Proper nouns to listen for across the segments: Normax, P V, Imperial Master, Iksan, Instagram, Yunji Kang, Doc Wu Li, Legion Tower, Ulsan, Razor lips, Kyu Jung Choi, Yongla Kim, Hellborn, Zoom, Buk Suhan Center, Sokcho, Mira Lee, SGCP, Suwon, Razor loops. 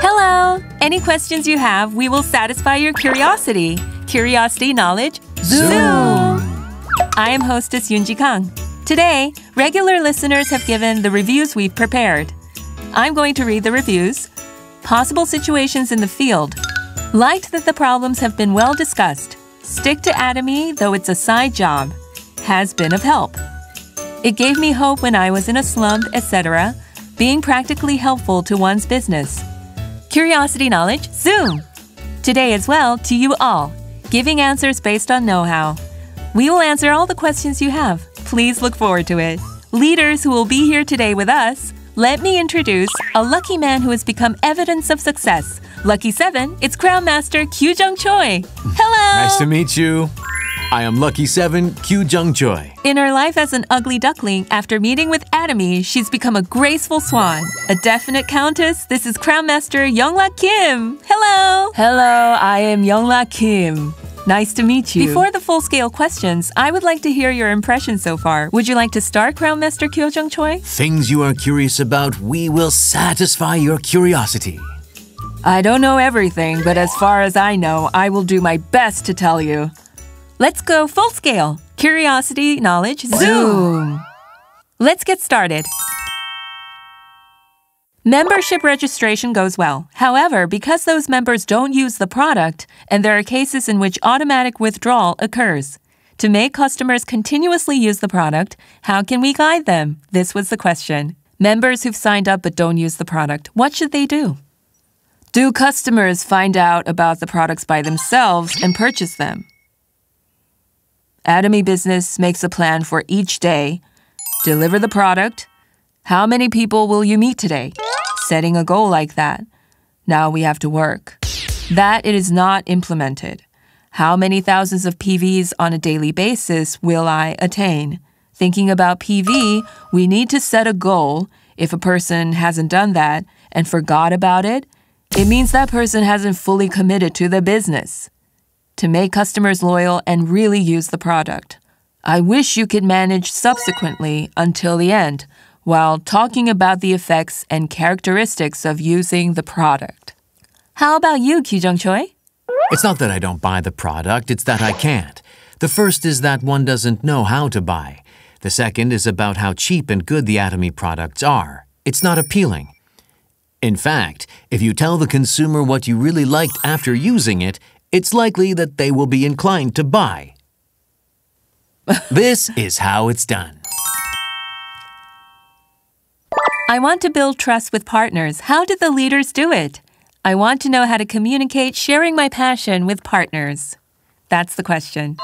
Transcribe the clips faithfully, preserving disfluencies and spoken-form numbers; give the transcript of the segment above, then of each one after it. Hello! Any questions you have, we will satisfy your curiosity. Curiosity Knowledge Zoom! I am hostess Yunji Kang. Today, regular listeners have given the reviews we've prepared. I'm going to read the reviews. Possible situations in the field. Liked that the problems have been well discussed. Stick to anatomy, though it's a side job. Has been of help. It gave me hope when I was in a slum, et cetera, being practically helpful to one's business. Curiosity Knowledge Zoom! Today as well, to you all, giving answers based on know-how. We will answer all the questions you have. Please look forward to it. Leaders who will be here today with us, let me introduce a lucky man who has become evidence of success. Lucky seven, it's Crown Master Kyu Jung Choi. Hello! Nice to meet you. I am Lucky seven, Kyu Jung Choi. In her life as an ugly duckling, after meeting with Atomy, she's become a graceful swan. A definite countess, this is Crown Master Yongla Kim. Hello! Hello, I am Yongla Kim. Nice to meet you. Before the full-scale questions, I would like to hear your impressions so far. Would you like to start, Crown Master Kyu Jung Choi? Things you are curious about, we will satisfy your curiosity. I don't know everything, but as far as I know, I will do my best to tell you. Let's go full scale. Curiosity, knowledge, Zoom. Let's get started. Membership registration goes well. However, because those members don't use the product, and there are cases in which automatic withdrawal occurs. To make customers continuously use the product, how can we guide them? This was the question. Members who've signed up but don't use the product, what should they do? Do customers find out about the products by themselves and purchase them? Atomy Business makes a plan for each day. Deliver the product. How many people will you meet today? Setting a goal like that. Now we have to work. That it is not implemented. How many thousands of P Vs on a daily basis will I attain? Thinking about P V, we need to set a goal. If a person hasn't done that and forgot about it, it means that person hasn't fully committed to the business. To make customers loyal and really use the product. I wish you could manage subsequently until the end, while talking about the effects and characteristics of using the product. How about you, Kyu Jung Choi? It's not that I don't buy the product, it's that I can't. The first is that one doesn't know how to buy. The second is about how cheap and good the Atomy products are. It's not appealing. In fact, if you tell the consumer what you really liked after using it, it's likely that they will be inclined to buy. This is how it's done. I want to build trust with partners. How did the leaders do it? I want to know how to communicate sharing my passion with partners. That's the question.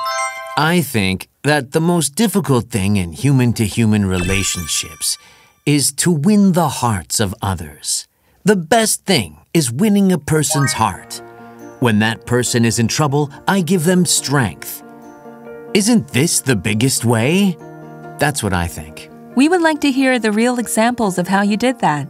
I think that the most difficult thing in human-to-human relationships is to win the hearts of others. The best thing is winning a person's heart. When that person is in trouble, I give them strength. Isn't this the biggest way? That's what I think. We would like to hear the real examples of how you did that.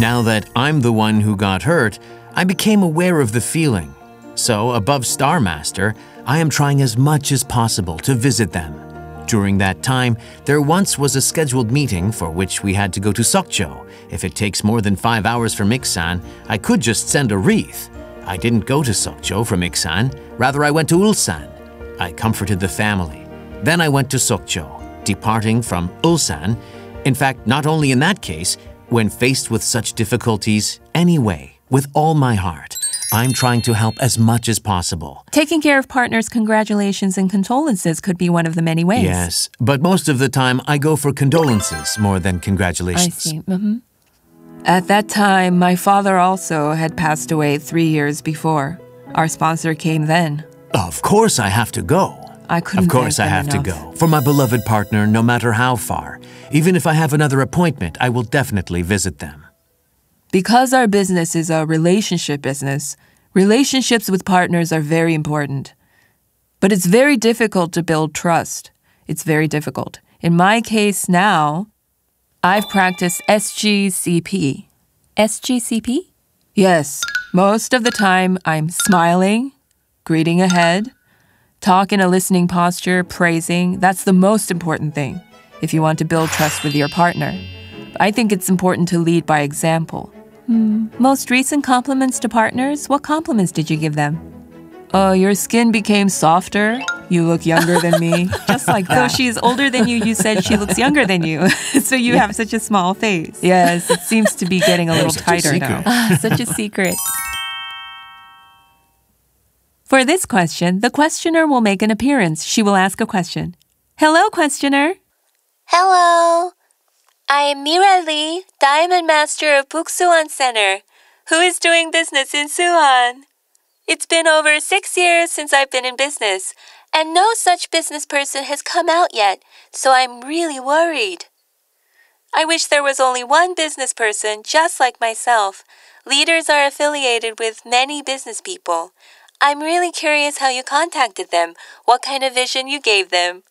Now that I'm the one who got hurt, I became aware of the feeling. So, above Star Master, I am trying as much as possible to visit them. During that time, there once was a scheduled meeting for which we had to go to Sokcho. If it takes more than five hours from Iksan, I could just send a wreath. I didn't go to Sokcho from Iksan, rather I went to Ulsan. I comforted the family. Then I went to Sokcho, departing from Ulsan. In fact, not only in that case, when faced with such difficulties, anyway, with all my heart, I'm trying to help as much as possible. Taking care of partners' congratulations and condolences could be one of the many ways. Yes, but most of the time I go for condolences more than congratulations. I see. Mm-hmm. At that time, my father also had passed away three years before. Our sponsor came then. Of course I have to go. I couldn't Of course I have enough. to go. For my beloved partner, no matter how far. Even if I have another appointment, I will definitely visit them. Because our business is a relationship business, relationships with partners are very important. But it's very difficult to build trust. It's very difficult. In my case now, I've practiced S G C P. S G C P? Yes. Most of the time, I'm smiling, greeting ahead, Talk in a listening posture, praising, that's the most important thing if you want to build trust with your partner. I think it's important to lead by example. Mm. Most recent compliments to partners, what compliments did you give them? Uh, your skin became softer. You look younger than me. Just like that. So she's older than you. You said she looks younger than you. So you yeah. have such a small face. Yes, it seems to be getting a little tighter a now. Ah, such a secret. For this question, the questioner will make an appearance. She will ask a question. Hello, questioner. Hello. I'm Mira Lee, Diamond Master of Buk Suhan Center, who is doing business in Suwon. It's been over six years since I've been in business, and no such business person has come out yet, so I'm really worried. I wish there was only one business person just like myself. Leaders are affiliated with many business people. I'm really curious how you contacted them, what kind of vision you gave them.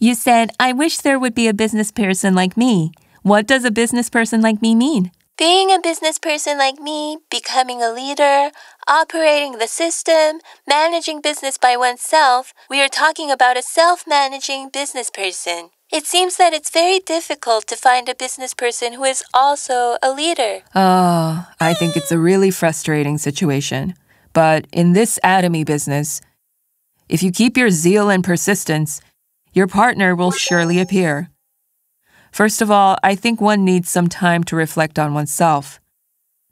You said, I wish there would be a business person like me. What does a business person like me mean? Being a business person like me, becoming a leader, operating the system, managing business by oneself, we are talking about a self-managing business person. It seems that it's very difficult to find a business person who is also a leader. Oh, I think it's a really frustrating situation. But in this atomy business, if you keep your zeal and persistence, your partner will surely appear. First of all, I think one needs some time to reflect on oneself.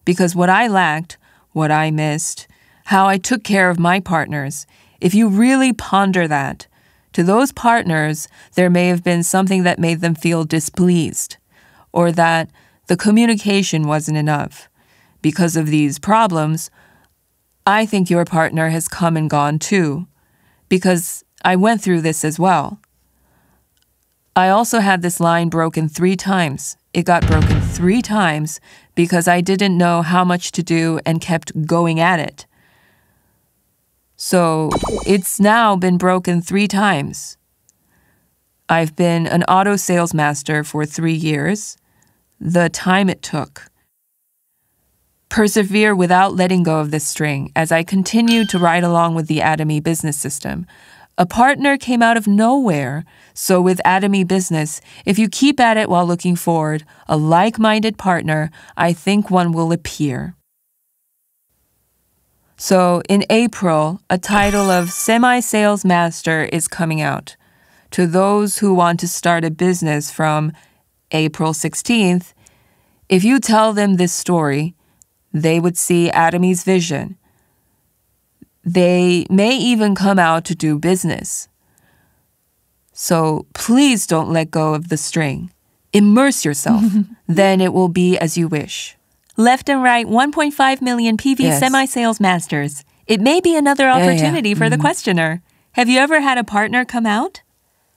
Because what I lacked, what I missed, how I took care of my partners, if you really ponder that, to those partners, there may have been something that made them feel displeased, or that the communication wasn't enough. Because of these problems, I think your partner has come and gone too, because I went through this as well. I also had this line broken three times. It got broken three times because I didn't know how much to do and kept going at it. So it's now been broken three times. I've been an auto sales master for three years. The time it took. Persevere without letting go of this string as I continued to ride along with the atomy business system. A partner came out of nowhere, so with atomy business, if you keep at it while looking forward, a like-minded partner, I think one will appear. So in April, a title of Semi-Sales Master is coming out. To those who want to start a business from April sixteenth, if you tell them this story, they would see Atomy's vision. They may even come out to do business. So please don't let go of the string. Immerse yourself. Then it will be as you wish. Left and right, one point five million P V yes. semi-sales masters. It may be another opportunity yeah, yeah. for mm-hmm. the questioner. Have you ever had a partner come out?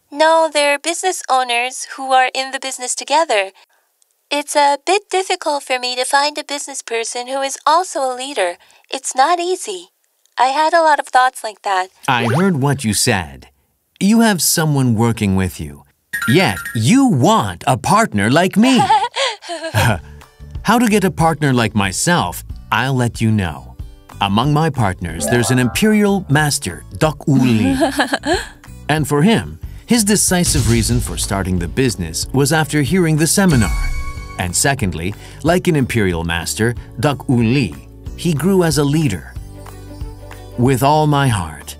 No, they're business owners who are in the business together. It's a bit difficult for me to find a business person who is also a leader. It's not easy. I had a lot of thoughts like that. I heard what you said. You have someone working with you. Yet, you want a partner like me. How to get a partner like myself, I'll let you know. Among my partners, there's an Imperial Master, Doc Wu Li. And for him, his decisive reason for starting the business was after hearing the seminar. And secondly, like an Imperial Master, Doc Wu Li, he grew as a leader. With all my heart,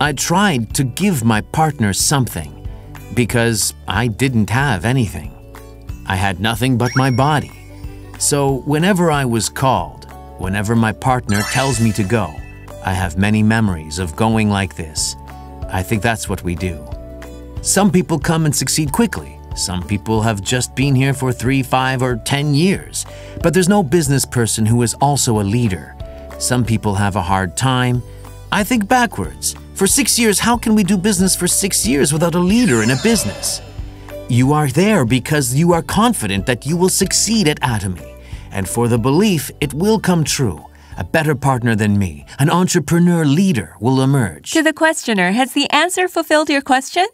I tried to give my partner something because I didn't have anything. I had nothing but my body. So whenever I was called, whenever my partner tells me to go, I have many memories of going like this. I think that's what we do. Some people come and succeed quickly. Some people have just been here for three, five, or ten years. But there's no business person who is also a leader. Some people have a hard time. I think backwards. For six years, how can we do business for six years without a leader in a business? You are there because you are confident that you will succeed at Atomy. And for the belief, it will come true. A better partner than me, an entrepreneur leader, will emerge. To the questioner, has the answer fulfilled your question?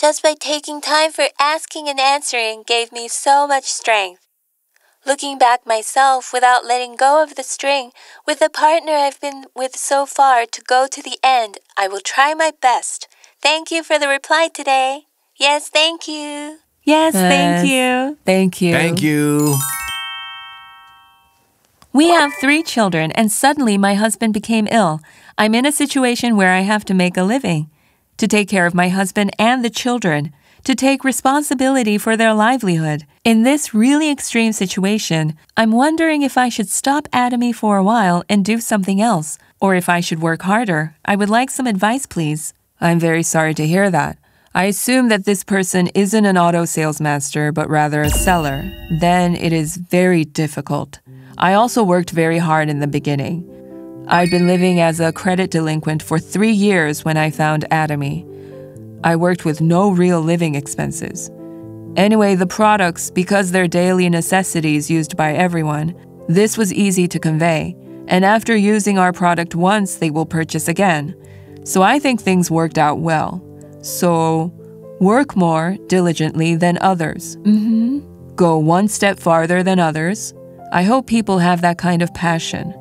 Just by taking time for asking and answering gave me so much strength. looking back myself without letting go of the string, with the partner I've been with so far to go to the end, I will try my best. Thank you for the reply today. Yes, thank you. Yes, yes. thank you. Thank you. Thank you. We have three children, and suddenly my husband became ill. I'm in a situation where I have to make a living, to take care of my husband and the children, to take responsibility for their livelihood. In this really extreme situation, I'm wondering if I should stop Atomy for a while and do something else, or if I should work harder. I would like some advice, please. I'm very sorry to hear that. I assume that this person isn't an auto sales master, but rather a seller. Then it is very difficult. I also worked very hard in the beginning. I'd been living as a credit delinquent for three years when I found Atomy. I worked with no real living expenses. Anyway, the products, because they're daily necessities used by everyone, this was easy to convey, and after using our product once, they will purchase again. So I think things worked out well. So, work more diligently than others. Mm-hmm. Go one step farther than others. I hope people have that kind of passion.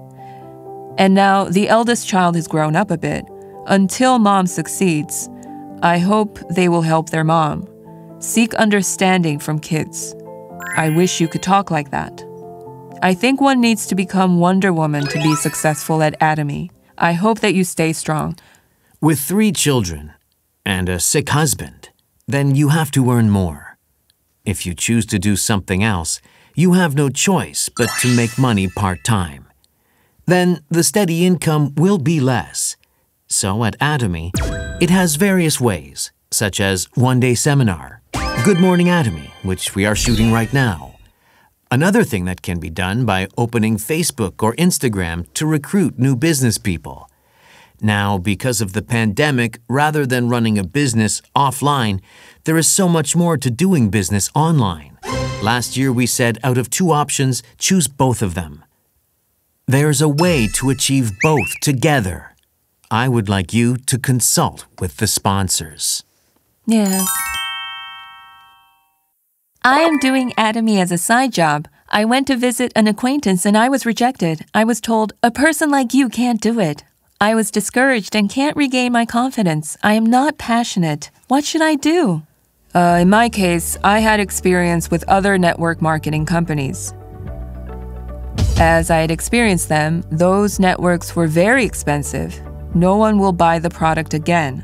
And now, the eldest child has grown up a bit. Until mom succeeds, I hope they will help their mom. Seek understanding from kids. I wish you could talk like that. I think one needs to become Wonder Woman to be successful at Atomy. I hope that you stay strong. With three children and a sick husband, then you have to earn more. If you choose to do something else, you have no choice but to make money part-time. Then the steady income will be less. So at Atomy, it has various ways, such as one-day seminar, Good Morning Atomy, which we are shooting right now. Another thing that can be done by opening Facebook or Instagram to recruit new business people. Now, because of the pandemic, rather than running a business offline, there is so much more to doing business online. Last year we said out of two options, choose both of them. There's a way to achieve both together. I would like you to consult with the sponsors. Yeah. I am doing Atomy as a side job. I went to visit an acquaintance and I was rejected. I was told, a person like you can't do it. I was discouraged and can't regain my confidence. I am not passionate. What should I do? Uh, in my case, I had experience with other network marketing companies. As I had experienced them, those networks were very expensive. No one will buy the product again.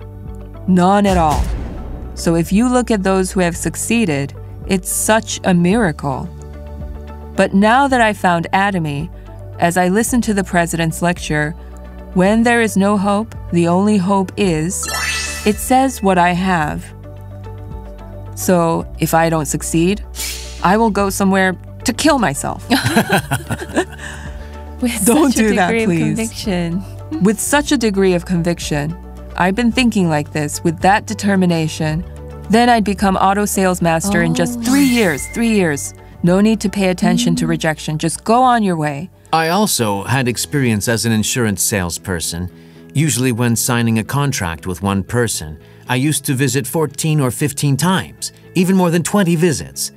None at all. So if you look at those who have succeeded, it's such a miracle. But now that I found Atomy, as I listened to the president's lecture, when there is no hope, the only hope is, it says what I have. So if I don't succeed, I will go somewhere to kill myself. With Don't do that, please. Conviction. With such a degree of conviction, I've been thinking like this, with that determination, then I'd become auto sales master oh. in just three years, three years. No need to pay attention mm. to rejection, just go on your way. I also had experience as an insurance salesperson. Usually when signing a contract with one person, I used to visit fourteen or fifteen times, even more than twenty visits.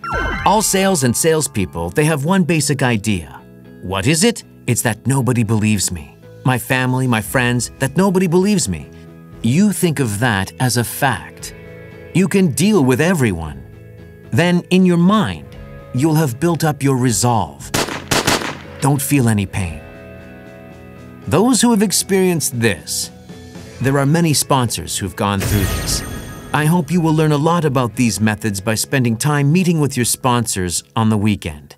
All sales and salespeople, they have one basic idea. What is it? It's that nobody believes me. My family, my friends, that nobody believes me. You think of that as a fact. You can deal with everyone. Then in your mind, you'll have built up your resolve. Don't feel any pain. Those who have experienced this, there are many sponsors who've gone through this. I hope you will learn a lot about these methods by spending time meeting with your sponsors on the weekend.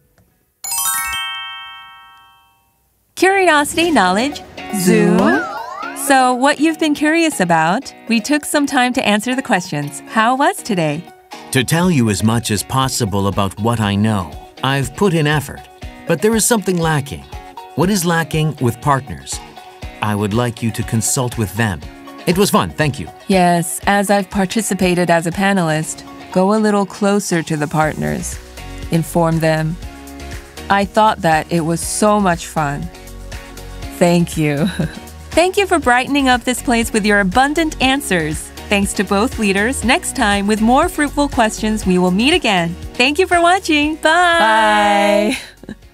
Curiosity, knowledge, Zoom. So what you've been curious about, we took some time to answer the questions. How was today? To tell you as much as possible about what I know, I've put in effort, but there is something lacking. What is lacking with partners? I would like you to consult with them. It was fun, thank you. Yes, as I've participated as a panelist, go a little closer to the partners. Inform them. I thought that it was so much fun. Thank you. Thank you for brightening up this place with your abundant answers. Thanks to both leaders. Next time, with more fruitful questions, we will meet again. Thank you for watching. Bye. Bye.